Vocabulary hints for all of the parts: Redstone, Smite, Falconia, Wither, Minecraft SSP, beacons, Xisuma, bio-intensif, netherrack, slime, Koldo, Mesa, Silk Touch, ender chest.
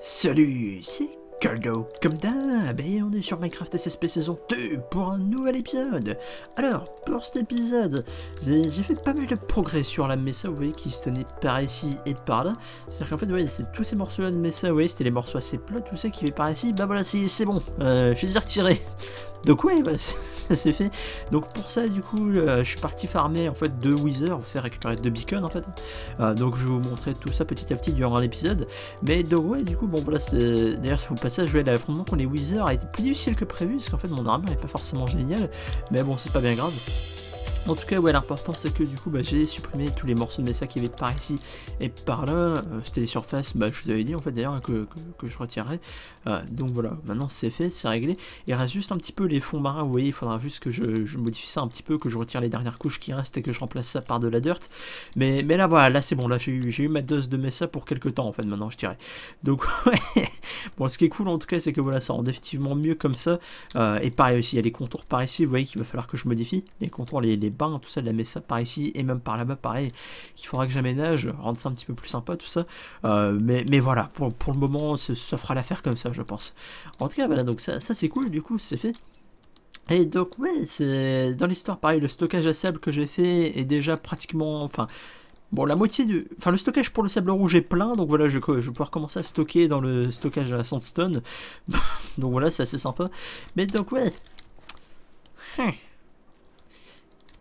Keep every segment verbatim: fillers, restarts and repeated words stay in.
Salut, c'est Koldo. Comme d'hab, et on est sur Minecraft S S P saison deux pour un nouvel épisode. Alors, pour cet épisode, j'ai fait pas mal de progrès sur la mesa, vous voyez, qui se tenait par ici et par là. C'est-à-dire qu'en fait, vous voyez, c'est tous ces morceaux-là de mesa, vous voyez, c'était les morceaux assez plats, tout ça qui fait par ici. Bah voilà, c'est bon, euh, je les ai retirés. Donc ouais, bah, ça c'est fait. Donc pour ça, du coup, euh, je suis parti farmer en fait deux withers, vous savez, récupérer deux beacons en fait. Euh, donc je vais vous montrer tout ça petit à petit durant l'épisode. Mais donc ouais, du coup, bon voilà, d'ailleurs ça vous passe à jouer à l'affrontement contre les withers a été plus difficile que prévu, parce qu'en fait mon armure n'est pas forcément géniale, mais bon c'est pas bien grave. En tout cas, ouais, l'important c'est que du coup, bah, j'ai supprimé tous les morceaux de mesa qui avaient par ici et par là. Euh, C'était les surfaces, bah, je vous avais dit en fait d'ailleurs que, que, que je retirerais. Euh, donc voilà, maintenant c'est fait, c'est réglé. Il reste juste un petit peu les fonds marins, vous voyez, il faudra juste que je, je modifie ça un petit peu, que je retire les dernières couches qui restent et que je remplace ça par de la dirt. Mais, mais là voilà, là c'est bon, là j'ai eu, eu ma dose de mesa pour quelques temps en fait, maintenant je dirais. Donc ouais, bon, ce qui est cool en tout cas, c'est que voilà, ça rend définitivement mieux comme ça. Euh, et pareil aussi, il y a les contours par ici, vous voyez qu'il va falloir que je modifie les contours, les, les bain, tout ça, de la mesa par ici et même par là-bas, pareil, qu'il faudra que j'aménage, rendre ça un petit peu plus sympa, tout ça. Euh, mais, mais voilà, pour, pour le moment, ça fera l'affaire comme ça, je pense. En tout cas, voilà, donc ça, ça c'est cool, du coup, c'est fait. Et donc, ouais, c'est dans l'histoire, pareil, le stockage à sable que j'ai fait est déjà pratiquement, enfin... Bon, la moitié du... Enfin, le stockage pour le sable rouge est plein, donc voilà, je, je vais pouvoir commencer à stocker dans le stockage à sandstone. Donc voilà, c'est assez sympa. Mais donc, ouais... Hmm.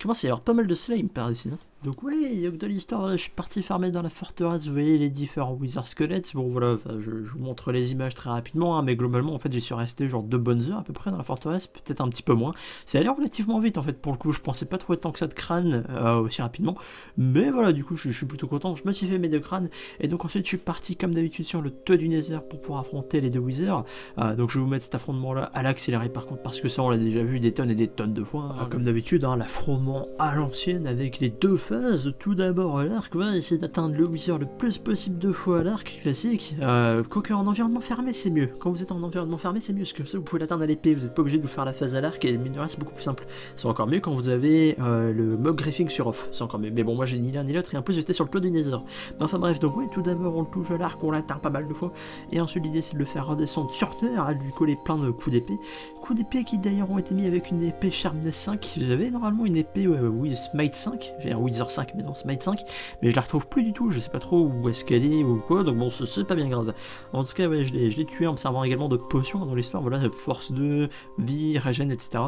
Commence à y avoir pas mal de slime par ici. Hein. Donc ouais, donc de l'histoire, je suis parti farmer dans la forteresse, vous voyez les différents wither squelettes. Bon voilà, je, je vous montre les images très rapidement, hein, mais globalement en fait j'y suis resté genre deux bonnes heures à peu près dans la forteresse, peut-être un petit peu moins. C'est allé relativement vite en fait pour le coup, je pensais pas trouver tant que ça de crâne euh, aussi rapidement, mais voilà du coup je, je suis plutôt content, je me suis fait mes deux crânes, et donc ensuite je suis parti comme d'habitude sur le toit du nether pour pouvoir affronter les deux withers. Euh, donc je vais vous mettre cet affrontement là à l'accéléré par contre, parce que ça on l'a déjà vu des tonnes et des tonnes de fois, hein, comme d'habitude, hein, l'affrontement à l'ancienne avec les deux phases. Tout d'abord l'arc, ouais, essayer d'atteindre le wither le plus possible deux fois à l'arc classique, euh, quoique en environnement fermé c'est mieux, quand vous êtes en environnement fermé c'est mieux, parce que comme ça vous pouvez l'atteindre à l'épée, vous n'êtes pas obligé de vous faire la phase à l'arc, et mine de rien c'est beaucoup plus simple. C'est encore mieux quand vous avez euh, le mob griffing sur off, c'est encore mieux, mais bon moi j'ai ni l'un ni l'autre, et en plus j'étais sur le toit du nether. Mais enfin bref, donc oui, tout d'abord on le touche à l'arc, on l'atteint pas mal de fois, et ensuite l'idée c'est de le faire redescendre sur terre, à lui coller plein de coups d'épée, coups d'épée qui d'ailleurs ont été mis avec une épée sharpness cinq, j'avais normalement une épée oui, Smite cinq, j'ai un Wither cinq mais non Smite cinq, mais je la retrouve plus du tout, je sais pas trop où est-ce qu'elle est ou quoi, donc bon c'est pas bien grave. En tout cas ouais, je l'ai tué en me servant également de potions dans l'histoire, voilà, force deux, vie, régène, etc,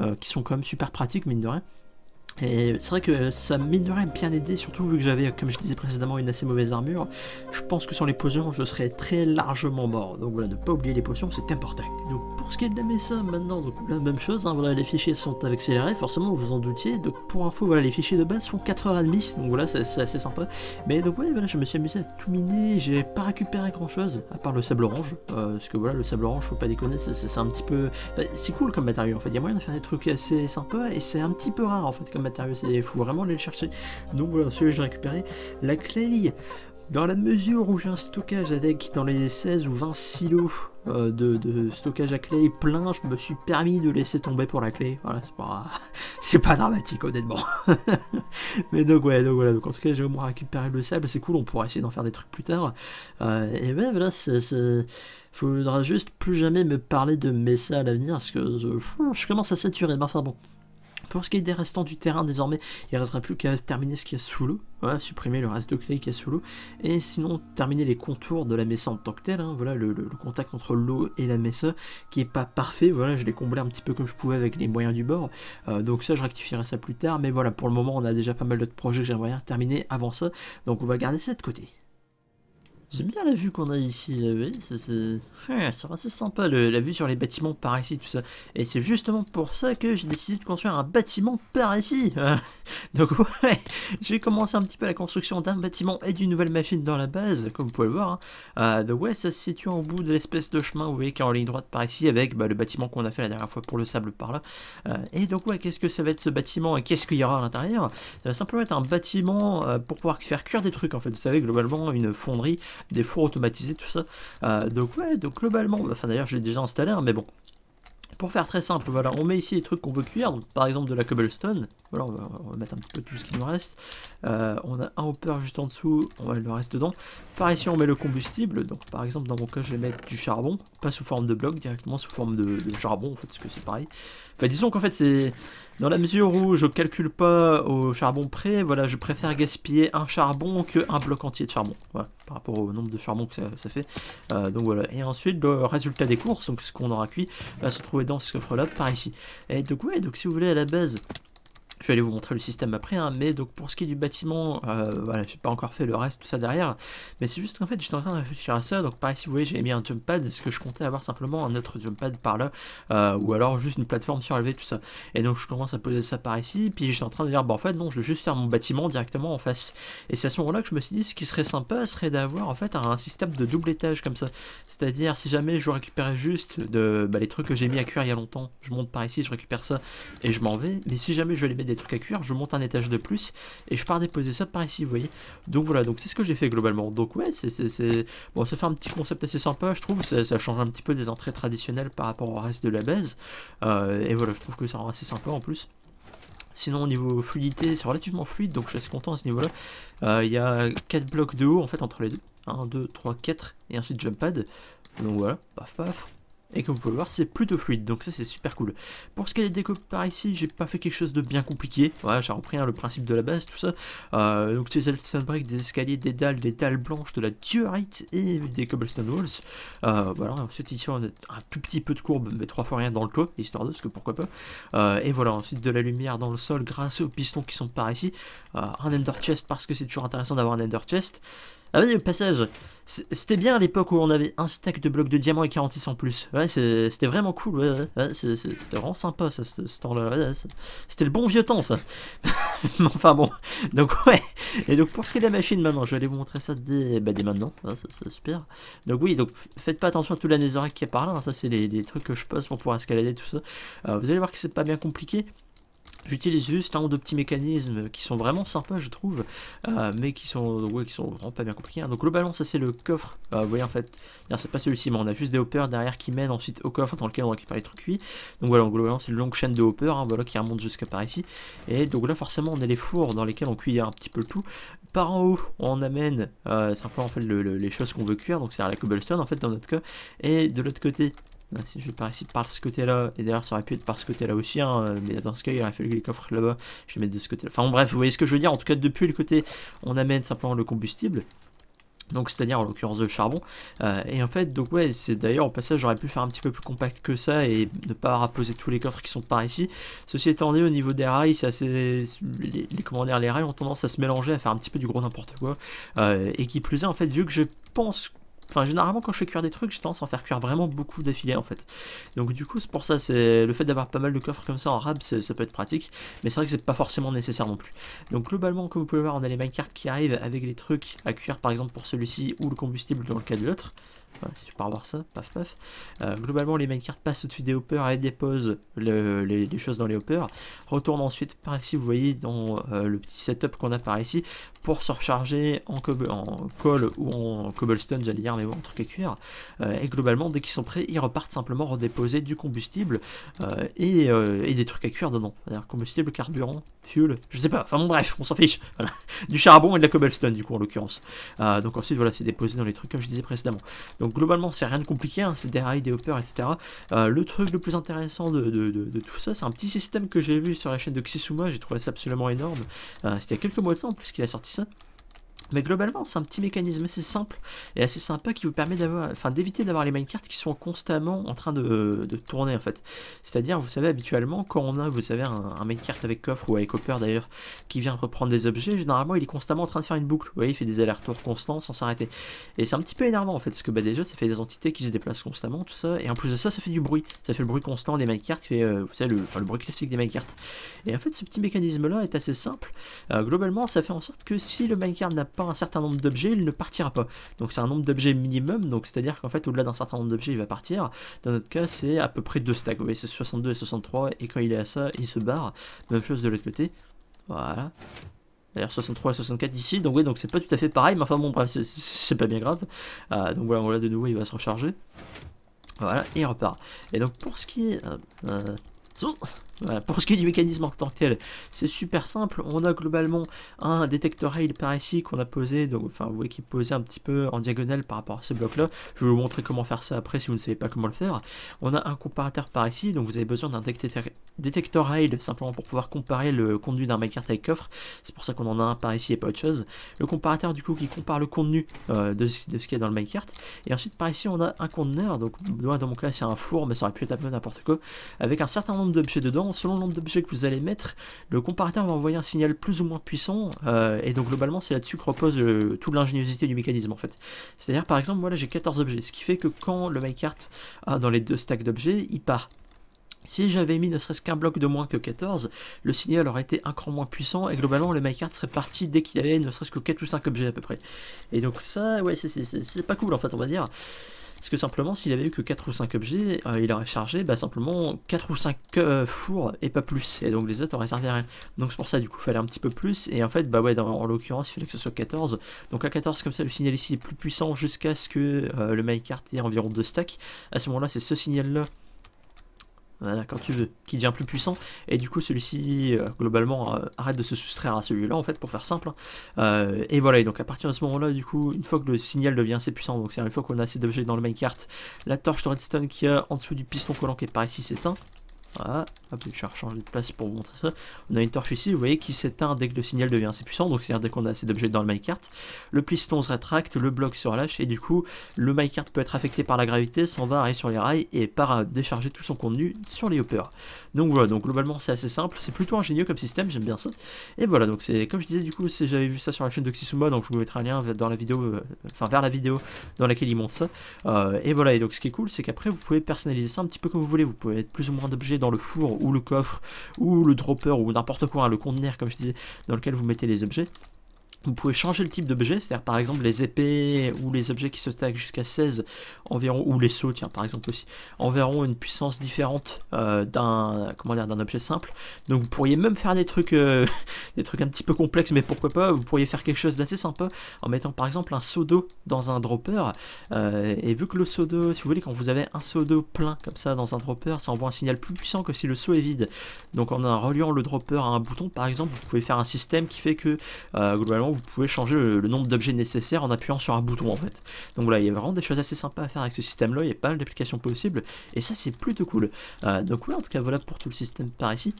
euh, qui sont quand même super pratiques mine de rien. Et c'est vrai que ça mine de rien bien aidé, surtout vu que j'avais, comme je disais précédemment, une assez mauvaise armure. Je pense que sans les potions, je serais très largement mort. Donc voilà, ne pas oublier les potions, c'est important. Donc pour ce qui est de la mesa maintenant, donc la même chose, hein, voilà, les fichiers sont accélérés, forcément vous vous en doutiez. Donc pour info, voilà, les fichiers de base font quatre heures trente, donc voilà, c'est assez sympa. Mais donc ouais, voilà, je me suis amusé à tout miner, j'ai pas récupéré grand chose, à part le sable orange. Euh, parce que voilà, le sable orange, faut pas déconner, c'est un petit peu... Enfin, c'est cool comme matériau en fait, il y a moyen de faire des trucs assez sympas, et c'est un petit peu rare en fait comme matériaux, il faut vraiment aller le chercher. Donc voilà, celui que j'ai récupéré, la clay, dans la mesure où j'ai un stockage avec dans les seize ou vingt silos euh, de, de stockage à clay plein, je me suis permis de laisser tomber pour la clay, voilà, c'est pas, c'est pas dramatique honnêtement. Mais donc ouais, donc voilà, donc en tout cas j'ai au moins récupéré le sable, c'est cool, on pourra essayer d'en faire des trucs plus tard. Euh, et ben voilà, c'est... faudra juste plus jamais me parler de mesa à l'avenir, parce que je, je commence à saturer, mais enfin bon. Pour ce qui est des restants du terrain, désormais, il ne restera plus qu'à terminer ce qu'il y a sous l'eau. Voilà, supprimer le reste de clay qu'il y a sous l'eau. Et sinon, terminer les contours de la mesa en tant que telle. Hein, voilà, le, le, le contact entre l'eau et la mesa qui n'est pas parfait. Voilà, je l'ai comblé un petit peu comme je pouvais avec les moyens du bord. Euh, donc ça, je rectifierai ça plus tard. Mais voilà, pour le moment, on a déjà pas mal d'autres projets que j'aimerais terminer avant ça. Donc on va garder ça de côté. J'aime bien la vue qu'on a ici, c'est assez sympa, le, la vue sur les bâtiments par ici, tout ça. Et c'est justement pour ça que j'ai décidé de construire un bâtiment par ici. Euh, donc ouais, j'ai commencé un petit peu la construction d'un bâtiment et d'une nouvelle machine dans la base, comme vous pouvez le voir. Hein. Euh, donc ouais, ça se situe au bout de l'espèce de chemin, vous voyez, qui est en ligne droite par ici, avec bah, le bâtiment qu'on a fait la dernière fois pour le sable par là. Euh, et donc ouais, qu'est-ce que ça va être ce bâtiment et qu'est-ce qu'il y aura à l'intérieur? Ça va simplement être un bâtiment euh, pour pouvoir faire cuire des trucs, en fait. Vous savez, globalement, une fonderie, des fours automatisés, tout ça. Euh, donc ouais, donc globalement, enfin d'ailleurs je l'ai déjà installé, hein, mais bon, Pour faire très simple, voilà, on met ici les trucs qu'on veut cuire, donc par exemple de la cobblestone. Voilà, on va, on va mettre un petit peu tout ce qu'il nous reste. Euh, on a un hopper juste en dessous, on met le reste dedans. Par ici, on met le combustible, donc par exemple dans mon cas, je vais mettre du charbon, pas sous forme de bloc, directement sous forme de, de charbon, en fait, parce que c'est pareil. Enfin, disons qu'en fait, c'est dans la mesure où je calcule pas au charbon près, voilà, je préfère gaspiller un charbon que un bloc entier de charbon, voilà, par rapport au nombre de charbon que ça, ça fait. Euh, donc voilà, et ensuite, le résultat des courses, donc ce qu'on aura cuit, va se trouver dans ce coffre là par ici. Et donc ouais, donc si vous voulez, à la base je vais aller vous montrer le système après, hein, mais donc pour ce qui est du bâtiment, euh, voilà, j'ai pas encore fait le reste, tout ça derrière, mais c'est juste qu'en fait j'étais en train de réfléchir à ça. Donc pareil, si vous voyez, j'ai mis un jump pad, est-ce que je comptais avoir simplement un autre jump pad par là, euh, ou alors juste une plateforme surélevée, tout ça. Et donc je commence à poser ça par ici, puis j'étais en train de dire, bon en fait non, je vais juste faire mon bâtiment directement en face. Et c'est à ce moment là que je me suis dit, ce qui serait sympa serait d'avoir en fait un, un système de double étage comme ça, c'est-à-dire si jamais je récupérais juste de, bah, les trucs que j'ai mis à cuire il y a longtemps, je monte par ici, je récupère ça et je m'en vais, mais si jamais je vais les mettre des trucs à cuire, je monte un étage de plus et je pars déposer ça par ici, vous voyez. Donc voilà, donc c'est ce que j'ai fait globalement. Donc ouais, c'est bon, ça fait un petit concept assez sympa, je trouve. Ça, ça change un petit peu des entrées traditionnelles par rapport au reste de la base, euh, et voilà, je trouve que ça rend assez sympa en plus. Sinon au niveau fluidité, c'est relativement fluide, donc je suis assez content à ce niveau là. Euh, il y a quatre blocs de haut en fait entre les deux, un, deux, trois, quatre, et ensuite jump pad, donc voilà, paf paf. Et comme vous pouvez le voir, c'est plutôt fluide, donc ça c'est super cool. Pour ce qui est des découpes par ici, j'ai pas fait quelque chose de bien compliqué. Voilà, j'ai repris hein, le principe de la base, tout ça. Euh, donc des cobblestone bricks, des escaliers, des dalles, des dalles blanches, de la diorite et des cobblestone walls. Euh, voilà, ensuite ici on a un tout petit peu de courbe, mais trois fois rien dans le clos, histoire de, parce que pourquoi pas. Euh, et voilà, ensuite de la lumière dans le sol grâce aux pistons qui sont par ici. Euh, un ender chest, parce que c'est toujours intéressant d'avoir un ender chest. Ah oui, au passage, c'était bien à l'époque où on avait un stack de blocs de diamants et quarante-six en plus. Ouais, c'était vraiment cool, ouais, ouais, ouais, c'était vraiment sympa ça, ce, ce temps-là. Ouais, c'était le bon vieux temps, ça. Enfin bon, donc ouais. Et donc pour ce qui est de la machine maintenant, je vais aller vous montrer ça dès, bah, dès maintenant, ouais, ça c'est super. Donc oui, donc faites pas attention à tout la netherrack qui est par là, hein. Ça c'est les, les trucs que je passe pour pouvoir escalader, tout ça. Euh, vous allez voir que c'est pas bien compliqué. J'utilise juste un ou deux petits mécanismes qui sont vraiment sympas, je trouve, euh, mais qui sont, ouais, qui sont vraiment pas bien compliqués, hein. Donc globalement, ça c'est le coffre. Euh, vous voyez en fait, c'est pas celui-ci, mais on a juste des hoppers derrière qui mènent ensuite au coffre dans lequel on récupère les trucs cuits. Donc voilà, globalement c'est une longue chaîne de hoppers, hein, voilà, qui remonte jusqu'à par ici. Et donc là forcément on a les fours dans lesquels on cuit un petit peu le tout. Par en haut, on amène euh, simplement en fait le, le, les choses qu'on veut cuire, donc c'est la cobblestone en fait dans notre cas. Et de l'autre côté, si je vais par ici, par ce côté-là, et d'ailleurs ça aurait pu être par ce côté-là aussi, hein, mais dans ce cas il aurait fallu que les coffres là-bas, je vais mettre de ce côté-là. Enfin bon, bref, vous voyez ce que je veux dire, en tout cas depuis le côté, on amène simplement le combustible. Donc c'est-à-dire en l'occurrence le charbon, euh, et en fait donc ouais, c'est d'ailleurs au passage j'aurais pu faire un petit peu plus compact que ça et ne pas rapposer tous les coffres qui sont par ici. Ceci étant dit, au niveau des rails, c'est assez, les, les, comment dire, les rails ont tendance à se mélanger, à faire un petit peu du gros n'importe quoi, euh, et qui plus est en fait, vu que je pense, enfin généralement quand je fais cuire des trucs j'ai tendance à en faire cuire vraiment beaucoup d'affilée en fait. Donc du coup c'est pour ça, c'est le fait d'avoir pas mal de coffres comme ça en rab, ça peut être pratique, mais c'est vrai que c'est pas forcément nécessaire non plus. Donc globalement, comme vous pouvez le voir, on a les minecarts qui arrivent avec les trucs à cuire par exemple pour celui-ci, ou le combustible dans le cas de l'autre. Voilà, si je peux revoir ça, paf paf. Euh, globalement, les minecarts passent au-dessus des hoppers et déposent le, les, les choses dans les hoppers. Retourne ensuite par ici, vous voyez, dans euh, le petit setup qu'on a par ici, pour se recharger en, en coal ou en cobblestone, j'allais dire, mais bon, en truc à cuire. Euh, et globalement, dès qu'ils sont prêts, ils repartent simplement redéposer du combustible euh, et, euh, et des trucs à cuire dedans. C'est-à-dire combustible, carburant, fuel, je sais pas, enfin bon, bref, on s'en fiche. Voilà. Du charbon et de la cobblestone, du coup, en l'occurrence. Euh, donc ensuite, voilà, c'est déposé dans les trucs, comme je disais précédemment. Donc, Donc globalement c'est rien de compliqué, hein, c'est des rails, des hoppers, et cetera. Euh, le truc le plus intéressant de, de, de, de tout ça, c'est un petit système que j'ai vu sur la chaîne de Xisuma, j'ai trouvé ça absolument énorme. Euh, C'était il y a quelques mois de ça en plus qu'il a sorti ça. Mais globalement, c'est un petit mécanisme assez simple et assez sympa qui vous permet d'avoir, enfin, d'éviter d'avoir les minecarts qui sont constamment en train de, de tourner en fait. C'est-à-dire, vous savez, habituellement, quand on a, vous savez, un, un minecart avec coffre ou avec hopper d'ailleurs, qui vient reprendre des objets, généralement, il est constamment en train de faire une boucle. Vous voyez, il fait des allers-retours constants sans s'arrêter. Et c'est un petit peu énervant en fait, parce que bah, déjà, ça fait des entités qui se déplacent constamment, tout ça. Et en plus de ça, ça fait du bruit. Ça fait le bruit constant des minecarts, qui fait, euh, vous savez, le, enfin, le bruit classique des minecarts. Et en fait, ce petit mécanisme-là est assez simple. Euh, globalement, ça fait en sorte que si le minecart n'a pas un certain nombre d'objets, il ne partira pas. Donc c'est un nombre d'objets minimum, donc c'est à dire qu'en fait au-delà d'un certain nombre d'objets il va partir. Dans notre cas c'est à peu près deux stacks, vous voyez, c'est soixante-deux et soixante-trois, et quand il est à ça il se barre. Même chose de l'autre côté, voilà, d'ailleurs soixante-trois et soixante-quatre ici, donc oui, donc c'est pas tout à fait pareil, mais enfin bon bref, c'est pas bien grave. Euh, donc voilà, voilà, de nouveau il va se recharger. Voilà, et il repart. Et donc pour ce qui est... Euh, euh, Voilà, pour ce qui est du mécanisme en tant que tel, c'est super simple. On a globalement un détecteur rail par ici qu'on a posé, donc enfin vous voyez qu'il est posé un petit peu en diagonale par rapport à ce bloc là. Je vais vous montrer comment faire ça après si vous ne savez pas comment le faire. On a un comparateur par ici, donc vous avez besoin d'un détecteur rail simplement pour pouvoir comparer le contenu d'un minecart avec coffre. C'est pour ça qu'on en a un par ici et pas autre chose. Le comparateur du coup qui compare le contenu euh, de, de ce qu'il y a dans le minecart. Et ensuite par ici on a un conteneur, donc dans mon cas c'est un four mais ça aurait pu être un peu n'importe quoi, avec un certain nombre d'objets dedans. Selon le nombre d'objets que vous allez mettre, le comparateur va envoyer un signal plus ou moins puissant euh, et donc globalement c'est là-dessus que repose euh, toute l'ingéniosité du mécanisme en fait. C'est-à-dire par exemple moi là j'ai quatorze objets, ce qui fait que quand le minecart a dans les deux stacks d'objets, il part. Si j'avais mis ne serait-ce qu'un bloc de moins que quatorze, le signal aurait été un cran moins puissant et globalement le minecart serait parti dès qu'il avait ne serait-ce que quatre ou cinq objets à peu près. Et donc ça, ouais, c'est pas cool en fait, on va dire. Parce que simplement, s'il avait eu que quatre ou cinq objets, euh, il aurait chargé bah, simplement quatre ou cinq euh, fours et pas plus. Et donc les autres auraient servi à rien. Donc c'est pour ça, du coup, il fallait un petit peu plus. Et en fait, bah ouais, dans, en l'occurrence, il fallait que ce soit quatorze. Donc à quatorze, comme ça, le signal ici est plus puissant jusqu'à ce que euh, le minecart ait environ deux stacks. À ce moment-là, c'est ce signal-là. Voilà, quand tu veux, qui devient plus puissant, et du coup celui-ci euh, globalement euh, arrête de se soustraire à celui-là en fait, pour faire simple, euh, et voilà. Et donc à partir de ce moment-là, du coup, une fois que le signal devient assez puissant, donc c'est une fois qu'on a assez d'objets dans le minecart, la torche de redstone qui est en dessous du piston collant qui est par ici s'éteint. Voilà, hop, je vais changer de place pour vous montrer ça. On a une torche ici, vous voyez, qui s'éteint dès que le signal devient assez puissant, donc c'est-à-dire dès qu'on a assez d'objets dans le minecart. Le piston se rétracte, le bloc se relâche, et du coup, le minecart peut être affecté par la gravité, s'en va, arrive sur les rails, et part à décharger tout son contenu sur les hoppers. Donc voilà, donc globalement c'est assez simple, c'est plutôt ingénieux comme système, j'aime bien ça. Et voilà, donc c'est comme je disais, du coup, j'avais vu ça sur la chaîne de Xisuma, donc je vous mettrai un lien dans la vidéo, euh, enfin vers la vidéo dans laquelle il montre ça. Euh, et voilà, et donc ce qui est cool, c'est qu'après vous pouvez personnaliser ça un petit peu comme vous voulez, vous pouvez mettre plus ou moins d'objets dans le four ou le coffre ou le dropper ou n'importe quoi, hein, le conteneur comme je disais dans lequel vous mettez les objets. Vous pouvez changer le type d'objet, c'est-à-dire par exemple les épées ou les objets qui se stackent jusqu'à seize environ, ou les sauts, tiens par exemple aussi, environ une puissance différente euh, d'un comment dire d'un objet simple. Donc vous pourriez même faire des trucs euh, des trucs un petit peu complexes, mais pourquoi pas, vous pourriez faire quelque chose d'assez sympa en mettant par exemple un seau d'eau dans un dropper. Euh, et vu que le seau d'eau, si vous voulez, quand vous avez un seau d'eau plein comme ça dans un dropper, ça envoie un signal plus puissant que si le seau est vide. Donc en reliant le dropper à un bouton par exemple, vous pouvez faire un système qui fait que euh, globalement vous pouvez changer le, le nombre d'objets nécessaires en appuyant sur un bouton en fait. Donc voilà, il y a vraiment des choses assez sympas à faire avec ce système là, il y a pas mal d'applications possibles et ça c'est plutôt cool. Euh, donc ouais, en tout cas voilà pour tout le système par ici.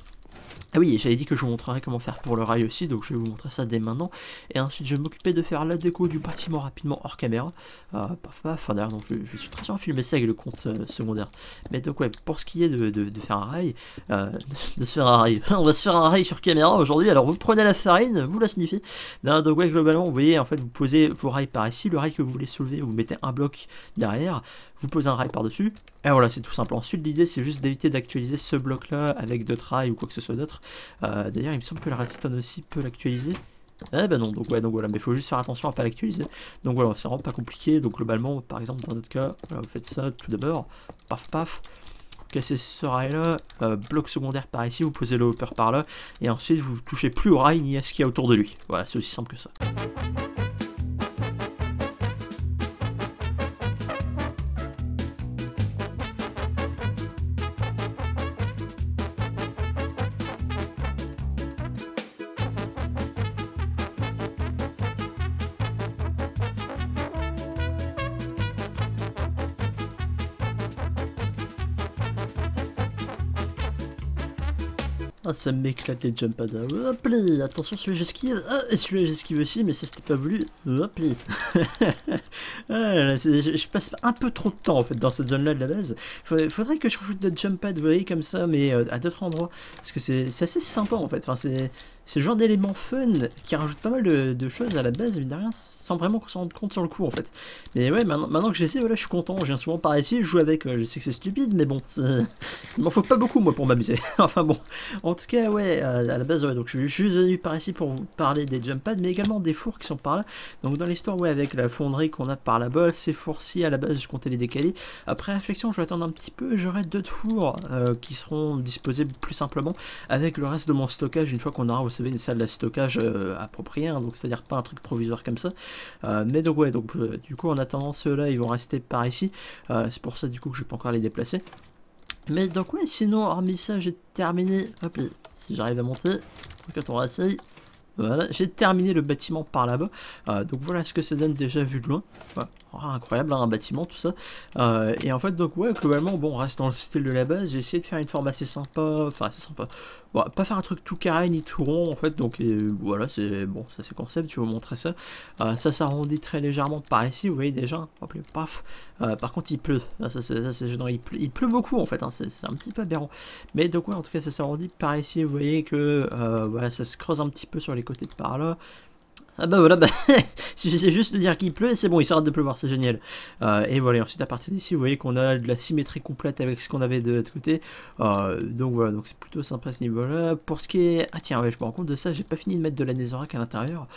Ah oui, j'avais dit que je vous montrerai comment faire pour le rail aussi, donc je vais vous montrer ça dès maintenant. Et ensuite, je vais m'occuper de faire la déco du bâtiment rapidement hors caméra. Euh, paf paf, d'ailleurs, donc je, je suis très sûr de filmer ça avec le compte euh, secondaire. Mais donc, ouais, pour ce qui est de, de, de faire un rail, euh, de, de se faire un rail, on va se faire un rail sur caméra aujourd'hui. Alors, vous prenez la farine, vous la sniffiez. Non, donc, ouais, globalement, vous voyez, en fait, vous posez vos rails par ici. Le rail que vous voulez soulever, vous mettez un bloc derrière, vous posez un rail par-dessus. Et voilà, c'est tout simple. Ensuite, l'idée, c'est juste d'éviter d'actualiser ce bloc-là avec d'autres rails ou quoi que ce soit d'autre. Euh, D'ailleurs il me semble que la redstone aussi peut l'actualiser. Eh ben non, donc ouais, donc voilà, mais il faut juste faire attention à pas l'actualiser. Donc voilà, c'est vraiment pas compliqué. Donc globalement, par exemple dans notre cas, voilà, vous faites ça tout d'abord, paf paf, casser ce rail là, euh, bloc secondaire par ici, vous posez le hopper par là, et ensuite vous touchez plus au rail ni à ce qu'il y a autour de lui. Voilà, c'est aussi simple que ça. Ah, ça m'éclate les jump pads. Hop là, attention, celui-là j'esquive. Ah, et celui-là j'esquive aussi, mais ça c'était pas voulu. Hop là. Ah, je, je passe un peu trop de temps en fait dans cette zone-là de la base. Faudrait, faudrait que je rajoute d'autres jump pads, vous voyez, comme ça, mais euh, à d'autres endroits. Parce que c'est assez sympa en fait. Enfin, c'est le genre d'élément fun qui rajoute pas mal de, de choses à la base, mais derrière, sans vraiment qu'on s'en rende compte sur le coup en fait. Mais ouais, maintenant, maintenant que j'essaie, voilà, je suis content. Je viens souvent par ici, je joue avec. Je sais que c'est stupide, mais bon, il m'en faut pas beaucoup moi pour m'amuser. Enfin bon. En En tout cas, ouais, à la base, ouais, donc je suis juste venu par ici pour vous parler des jump pads, mais également des fours qui sont par là. Donc dans l'histoire, ouais, avec la fonderie qu'on a par là-bas, ces fours-ci, à la base, je comptais les décaler. Après réflexion, je vais attendre un petit peu, j'aurai d'autres fours euh, qui seront disposés plus simplement avec le reste de mon stockage une fois qu'on aura recevez une salle de stockage euh, appropriée, hein, donc c'est-à-dire pas un truc provisoire comme ça. Euh, mais donc ouais, donc euh, du coup en attendant ceux-là ils vont rester par ici, euh, c'est pour ça du coup que je vais pas encore les déplacer. Mais donc ouais, sinon hormis ça j'ai terminé, hop là, si j'arrive à monter, quand on réessaye. Voilà, j'ai terminé le bâtiment par là-bas, euh, donc voilà ce que ça donne déjà vu de loin, voilà. Oh, incroyable hein, un bâtiment tout ça, euh, et en fait donc ouais globalement bon on reste dans le style de la base, j'ai essayé de faire une forme assez sympa, enfin assez sympa, bon, pas faire un truc tout carré ni tout rond en fait, donc et, voilà c'est bon, ça c'est concept, je vais vous montrer ça, euh, ça s'arrondit très légèrement par ici, vous voyez déjà, hop, paf, euh, par contre il pleut, ah, ça c'est gênant, il pleut, il pleut beaucoup en fait, hein, c'est un petit peu aberrant, mais donc ouais en tout cas ça s'arrondit par ici, vous voyez que euh, voilà ça se creuse un petit peu sur les côté de par là. Ah bah voilà, bah j'essaie juste de dire qu'il pleut et c'est bon, il s'arrête de pleuvoir, c'est génial. Euh, et voilà, ensuite à partir d'ici, vous voyez qu'on a de la symétrie complète avec ce qu'on avait de l'autre côté. Euh, donc voilà, donc c'est plutôt sympa à ce niveau-là. Pour ce qui est... Ah tiens, ouais, je me rends compte de ça, j'ai pas fini de mettre de la netherrack à l'intérieur.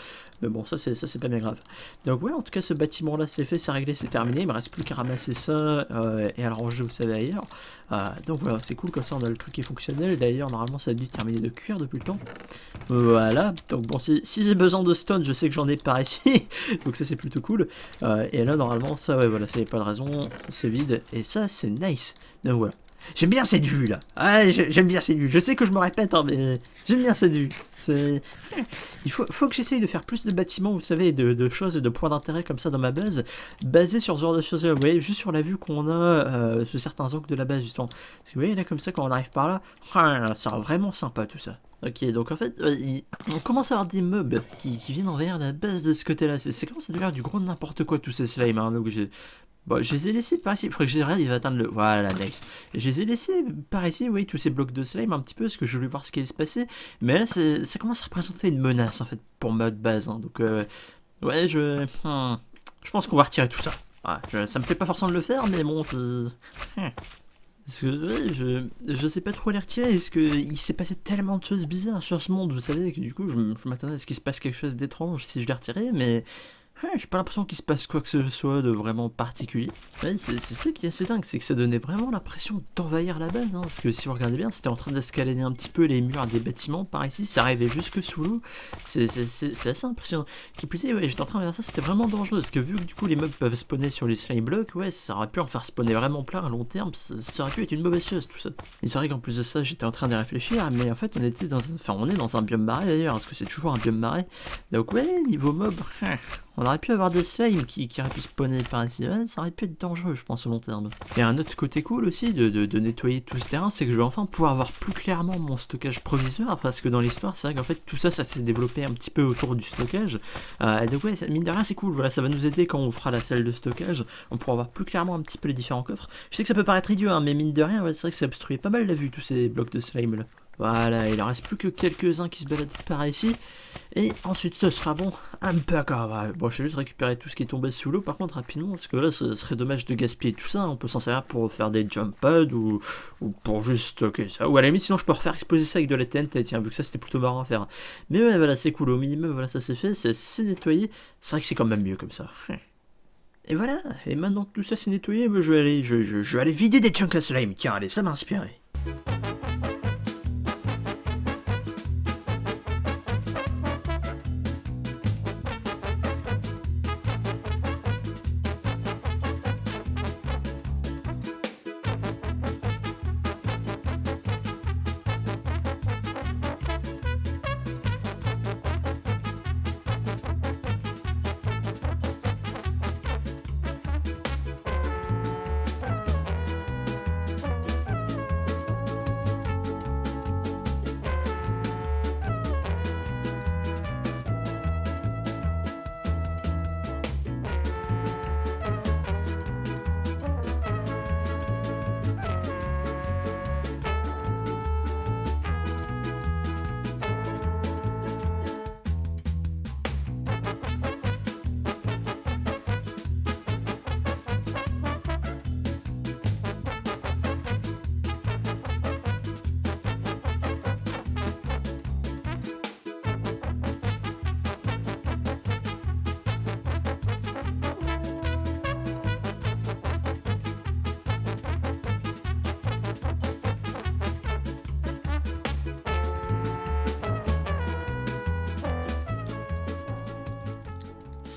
Mais bon, ça c'est pas bien grave. Donc ouais, en tout cas ce bâtiment-là c'est fait, c'est réglé, c'est terminé. Il me reste plus qu'à ramasser ça euh, et à le ranger, vous savez, ailleurs. Euh, donc voilà, c'est cool, comme ça on a le truc qui est fonctionnel. D'ailleurs, normalement ça a dû terminer de cuire depuis le temps. Voilà, donc bon, si, si j'ai besoin de stone, je sais que j'en ai par ici, donc ça c'est plutôt cool. Euh, et là normalement ça ouais voilà, ça y a pas de raison, c'est vide et ça c'est nice. Donc voilà, j'aime bien cette vue là. Ah, j'aime bien cette vue. Je sais que je me répète hein, mais j'aime bien cette vue. Il faut, faut que j'essaye de faire plus de bâtiments, vous savez, de, de choses et de points d'intérêt comme ça dans ma base, basé sur ce genre de choses là, vous voyez, juste sur la vue qu'on a euh, sur certains angles de la base justement. Parce que vous voyez là comme ça quand on arrive par là, ah, ça rend vraiment sympa tout ça. Ok, donc en fait, euh, il... on commence à avoir des mobs qui, qui viennent envers la base de ce côté-là. C'est comme ça devient du gros n'importe quoi, tous ces slimes. Hein, donc je... Bon, je les ai laissés par ici. Il faudrait que j'arrive, il va atteindre le... Voilà, nice. Je les ai laissés par ici, vous voyez, tous ces blocs de slime un petit peu, parce que je voulais voir ce qui allait se passer. Mais là, ça commence à représenter une menace, en fait, pour ma base. Hein, donc, euh... ouais, je... Hmm. Je pense qu'on va retirer tout ça. Voilà, je... Ça me plaît pas forcément de le faire, mais bon, c'est... Hmm. Parce que je, je sais pas trop les retirer, parce qu'il s'est passé tellement de choses bizarres sur ce monde, vous savez, que du coup je, je m'attendais à ce qu'il se passe quelque chose d'étrange si je les retirais, mais ouais, j'ai pas l'impression qu'il se passe quoi que ce soit de vraiment particulier. Ouais, c'est ça qui est assez dingue, c'est que ça donnait vraiment l'impression d'envahir la base, hein, parce que si vous regardez bien, c'était en train d'escalader un petit peu les murs des bâtiments par ici, ça arrivait jusque sous l'eau, c'est assez impressionnant. Qui plus est, ouais, j'étais en train de regarder ça, c'était vraiment dangereux, parce que vu que du coup les mobs peuvent spawner sur les slime blocks, ouais, ça aurait pu en faire spawner vraiment plein à long terme, ça, ça aurait pu être une mauvaise chose tout ça. Et c'est vrai qu'en plus de ça, j'étais en train de réfléchir, mais en fait on était dans un... Enfin, on est dans un biome marais d'ailleurs, parce que c'est toujours un biome marais, donc ouais, niveau mob... On aurait pu avoir des slimes qui, qui auraient pu spawner par ici, ouais, ça aurait pu être dangereux je pense au long terme. Et un autre côté cool aussi de, de, de nettoyer tout ce terrain, c'est que je vais enfin pouvoir voir plus clairement mon stockage provisoire, parce que dans l'histoire c'est vrai qu'en fait tout ça, ça s'est développé un petit peu autour du stockage. Euh, et donc ouais, mine de rien c'est cool, voilà, ça va nous aider quand on fera la salle de stockage, on pourra voir plus clairement un petit peu les différents coffres. Je sais que ça peut paraître idiot, hein, mais mine de rien, ouais, c'est vrai que ça obstruait pas mal la vue tous ces blocs de slime là. Voilà, il en reste plus que quelques-uns qui se baladent par ici. Et ensuite, ce sera bon. Un peu grave. Bon, je vais juste récupérer tout ce qui est tombé sous l'eau, par contre, rapidement, parce que là, ce serait dommage de gaspiller tout ça. On peut s'en servir pour faire des jump pads ou, ou pour juste stocker ça. Ou à la limite, sinon, je peux refaire exploser ça avec de la T N T, tiens, vu que ça, c'était plutôt marrant à faire. Mais ouais, voilà, c'est cool. Au minimum, voilà, ça c'est fait, c'est nettoyé. C'est vrai que c'est quand même mieux comme ça. Et voilà. Et maintenant que tout ça s'est nettoyé, je vais aller, je, je, je vais aller vider des chunks à slime. Tiens, allez, ça m'a inspiré.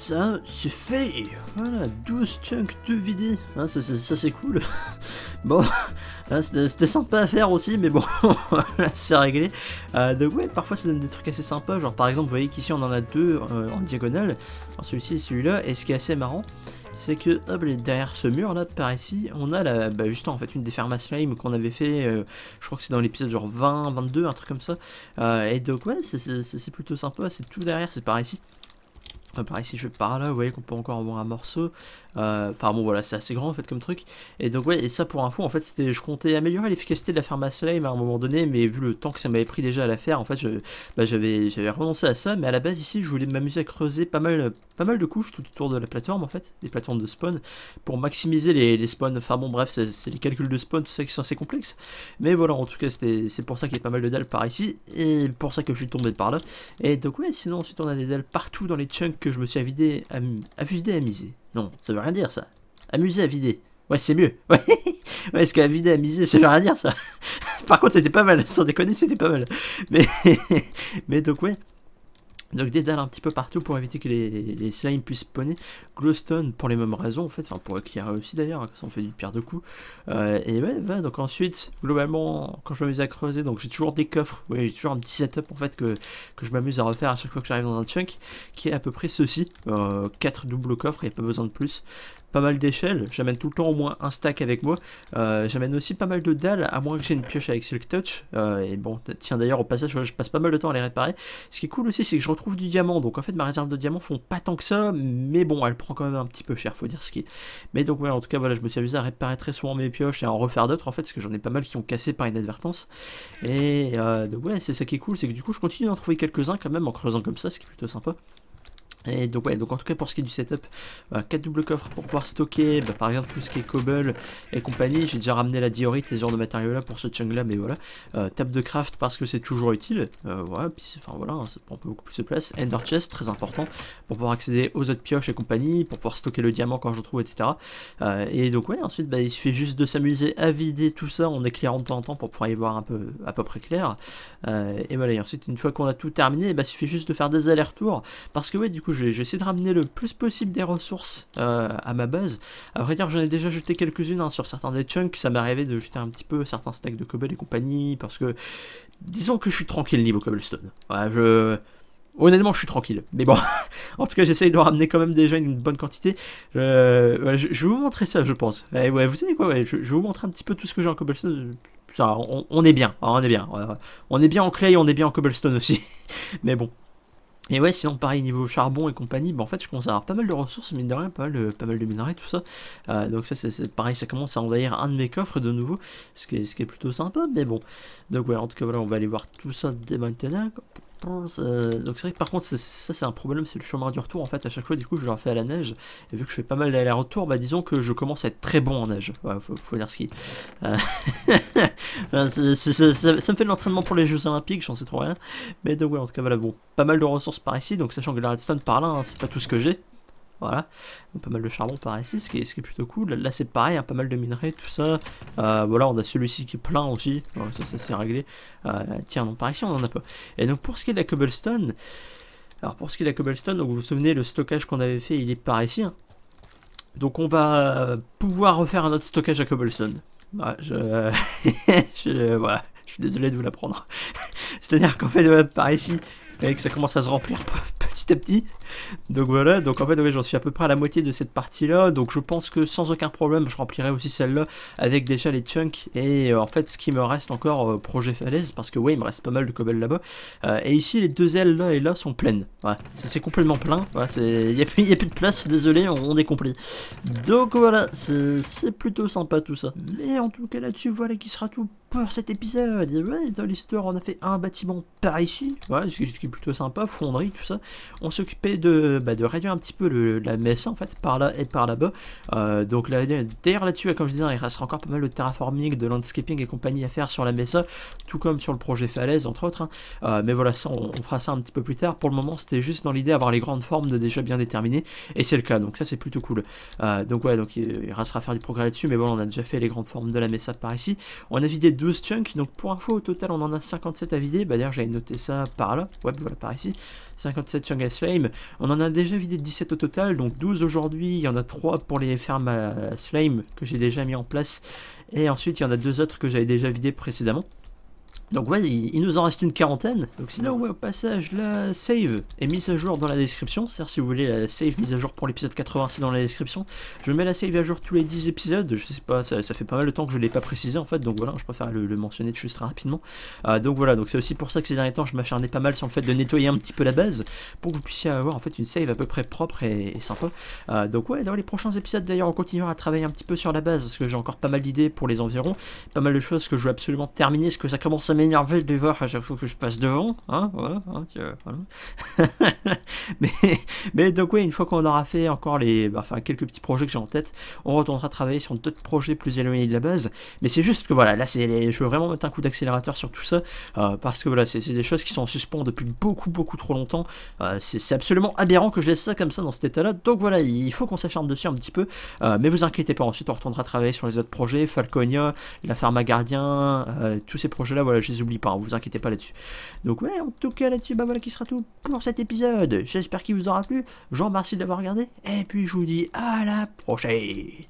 ça c'est fait. Voilà, douze chunks de vidé, hein, ça, ça, ça c'est cool. Bon, hein, c'était sympa à faire aussi, mais bon, là c'est réglé. Euh, donc ouais, parfois ça donne des trucs assez sympas, genre par exemple vous voyez qu'ici on en a deux euh, en diagonale, celui-ci et celui-là, et ce qui est assez marrant, c'est que hop, derrière ce mur là par ici on a la, bah, juste en fait une des fermes à slime qu'on avait fait, euh, je crois que c'est dans l'épisode genre vingt, vingt-deux, un truc comme ça, euh, et donc ouais c'est plutôt sympa, c'est tout derrière, c'est par ici. Par ici je pars là, vous voyez qu'on peut encore avoir un morceau, euh, enfin bon voilà c'est assez grand en fait comme truc, et donc ouais, et ça pour info en fait c'était, je comptais améliorer l'efficacité de la ferme à slime à un moment donné, mais vu le temps que ça m'avait pris déjà à la faire en fait, j'avais bah, j'avais renoncé à ça, mais à la base ici je voulais m'amuser à creuser pas mal, pas mal de couches tout autour de la plateforme en fait, des plateformes de spawn, pour maximiser les, les spawns, enfin bon bref c'est les calculs de spawn, tout ça qui sont assez complexes, mais voilà en tout cas c'est pour ça qu'il y a pas mal de dalles par ici, et pour ça que je suis tombé par là, et donc ouais sinon ensuite on a des dalles partout dans les chunks que je me suis avidé, am, amusé à miser. Non, ça veut rien dire ça. Amusé à vider. Ouais, c'est mieux. Ouais, ouais ce qu'avidé à miser, ça veut rien dire ça. Par contre, c'était pas mal. Sans déconner, c'était pas mal. Mais, mais donc, ouais. Donc des dalles un petit peu partout pour éviter que les, les slimes puissent spawner. Glowstone pour les mêmes raisons en fait, enfin pour éclairer aussi d'ailleurs, hein, ça on fait du pire de coups. Euh, et ouais, ouais, donc ensuite, globalement, quand je m'amuse à creuser, donc j'ai toujours des coffres, ouais, j'ai toujours un petit setup en fait que, que je m'amuse à refaire à chaque fois que j'arrive dans un chunk, qui est à peu près ceci, euh, quatre doubles coffres, il n'y a pas besoin de plus. Pas mal d'échelles, j'amène tout le temps au moins un stack avec moi, euh, j'amène aussi pas mal de dalles à moins que j'ai une pioche avec Silk Touch, euh, et bon tiens d'ailleurs au passage je passe pas mal de temps à les réparer, ce qui est cool aussi c'est que je retrouve du diamant, donc en fait ma réserve de diamant font pas tant que ça, mais bon elle prend quand même un petit peu cher, faut dire ce qui est, mais donc ouais en tout cas voilà je me suis amusé à réparer très souvent mes pioches et à en refaire d'autres en fait, parce que j'en ai pas mal qui ont cassé par inadvertance, et euh, donc ouais c'est ça qui est cool, c'est que du coup je continue d'en trouver quelques-uns quand même en creusant comme ça, ce qui est plutôt sympa. Et donc ouais, donc en tout cas pour ce qui est du setup, euh, quatre doubles coffres pour pouvoir stocker, bah, par exemple tout ce qui est cobble et compagnie, j'ai déjà ramené la diorite et ce genre de matériaux là pour ce chunk là, mais voilà, euh, table de craft parce que c'est toujours utile, euh, voilà, puis enfin voilà, hein, ça prend beaucoup plus de place, ender chest très important pour pouvoir accéder aux autres pioches et compagnie, pour pouvoir stocker le diamant quand je trouve et cetera. Euh, et donc ouais, ensuite bah, il suffit juste de s'amuser à vider tout ça en éclairant de temps en temps pour pouvoir y voir un peu à peu près clair, euh, et voilà, et ensuite une fois qu'on a tout terminé, bah, il suffit juste de faire des allers-retours, parce que ouais du coup j'essaie de ramener le plus possible des ressources euh, à ma base. À vrai dire, j'en ai déjà jeté quelques-unes hein, sur certains des chunks. Ça m'est arrivé de jeter un petit peu certains stacks de cobble et compagnie. Parce que, disons que je suis tranquille niveau cobblestone. Ouais, je... Honnêtement, je suis tranquille. Mais bon, en tout cas, j'essaye de ramener quand même déjà une bonne quantité. Euh, ouais, je, je vais vous montrer ça, je pense. Ouais, ouais, vous savez quoi ouais, je, je vais vous montrer un petit peu tout ce que j'ai en cobblestone. Ça, on, on est bien, on est bien. On est bien en clay, on est bien en cobblestone aussi. Mais bon. Et ouais, sinon pareil niveau charbon et compagnie, bah en fait je commence à avoir pas mal de ressources, mine de rien, pas mal de, pas mal de minerais, tout ça. Euh, donc ça c'est pareil, ça commence à envahir un de mes coffres de nouveau, ce qui est, ce qui est plutôt sympa, mais bon. Donc ouais, en tout cas voilà, on va aller voir tout ça dès maintenant. Euh, donc c'est vrai que par contre ça, ça c'est un problème, c'est le chemin du retour en fait, à chaque fois du coup je le refais à la neige, et vu que je fais pas mal d'aller-retour, bah disons que je commence à être très bon en neige, ouais, faut, faut dire ce qui euh... ça, ça, ça, ça, ça me fait de l'entraînement pour les Jeux Olympiques, j'en sais trop rien, mais donc ouais en tout cas voilà, bon, pas mal de ressources par ici, donc sachant que la redstone par là, hein, c'est pas tout ce que j'ai. Voilà, pas mal de charbon par ici, ce qui est, ce qui est plutôt cool. Là c'est pareil, hein, pas mal de minerais, tout ça. Euh, voilà, on a celui-ci qui est plein aussi, ouais, ça, ça c'est réglé. Euh, tiens, non, par ici on en a pas. Et donc pour ce qui est de la cobblestone, alors pour ce qui est de la cobblestone, donc vous vous souvenez, le stockage qu'on avait fait, il est par ici. Hein. Donc on va pouvoir refaire un autre stockage à cobblestone. Ouais, je... je... Voilà, je suis désolé de vous l'apprendre. C'est-à-dire qu'en fait, par ici, et que ça commence à se remplir petit à petit, donc voilà, donc en fait ouais, j'en suis à peu près à la moitié de cette partie là, donc je pense que sans aucun problème je remplirai aussi celle là avec déjà les chunks et euh, en fait ce qui me reste encore euh, projet falaise, parce que ouais il me reste pas mal de cobble là bas, euh, et ici les deux ailes là et là sont pleines, ouais, c'est complètement plein, il ouais, n'y a, a plus de place, désolé, on, on est complet, donc voilà c'est plutôt sympa tout ça, mais en tout cas là dessus voilà qui sera tout pour cet épisode. Ouais, dans l'histoire on a fait un bâtiment par ici, ouais, ce qui est plutôt sympa, fonderie tout ça, on s'occupait de, bah, de réduire un petit peu le, la messe en fait par là et par là bas, euh, donc là d'ailleurs là dessus comme je disais il restera encore pas mal de terraforming, de landscaping et compagnie à faire sur la messe, tout comme sur le projet falaise entre autres, hein. euh, mais voilà ça on, on fera ça un petit peu plus tard, pour le moment c'était juste dans l'idée d'avoir les grandes formes de déjà bien déterminées, et c'est le cas, donc ça c'est plutôt cool, euh, donc ouais donc il, il restera à faire du progrès là dessus, mais bon on a déjà fait les grandes formes de la messe par ici, on a vidé deux skunks, donc pour info au total on en a cinquante-sept à vider, bah d'ailleurs j'avais noté ça par là, ouais voilà par ici, cinquante-sept skunks à slime, on en a déjà vidé dix-sept au total, donc douze aujourd'hui, il y en a trois pour les fermes à slime que j'ai déjà mis en place, et ensuite il y en a deux autres que j'avais déjà vidé précédemment. Donc ouais, il nous en reste une quarantaine, donc sinon ouais, au passage, la save est mise à jour dans la description, c'est-à-dire si vous voulez la save mise à jour pour l'épisode quatre-vingts, c'est dans la description, je mets la save à jour tous les dix épisodes, je sais pas, ça, ça fait pas mal de temps que je l'ai pas précisé en fait, donc voilà, je préfère le, le mentionner juste rapidement, euh, donc voilà, donc c'est aussi pour ça que ces derniers temps, je m'acharnais pas mal sur le fait de nettoyer un petit peu la base, pour que vous puissiez avoir en fait une save à peu près propre et, et sympa, euh, donc ouais, dans les prochains épisodes d'ailleurs, on continuera à travailler un petit peu sur la base, parce que j'ai encore pas mal d'idées pour les environs, pas mal de choses que je veux absolument terminer, parce que ça commence à m'énerver de les voir à chaque fois que je passe devant, hein, voilà, hein, tiens, voilà. mais, mais donc oui, une fois qu'on aura fait encore les, bah, enfin quelques petits projets que j'ai en tête, on retournera travailler sur d'autres projets plus éloignés de la base, mais c'est juste que voilà, là c'est, je veux vraiment mettre un coup d'accélérateur sur tout ça, euh, parce que voilà, c'est des choses qui sont en suspens depuis beaucoup beaucoup trop longtemps, euh, c'est absolument aberrant que je laisse ça comme ça dans cet état là, donc voilà, il faut qu'on s'acharne dessus un petit peu, euh, mais vous inquiétez pas, ensuite on retournera travailler sur les autres projets, Falconia, la ferme à gardien, euh, tous ces projets là, voilà, je les oublie pas, hein, vous inquiétez pas là-dessus. Donc ouais, en tout cas là-dessus, bah voilà qui sera tout pour cet épisode. J'espère qu'il vous aura plu. Je vous remercie de l'avoir regardé. Et puis je vous dis à la prochaine.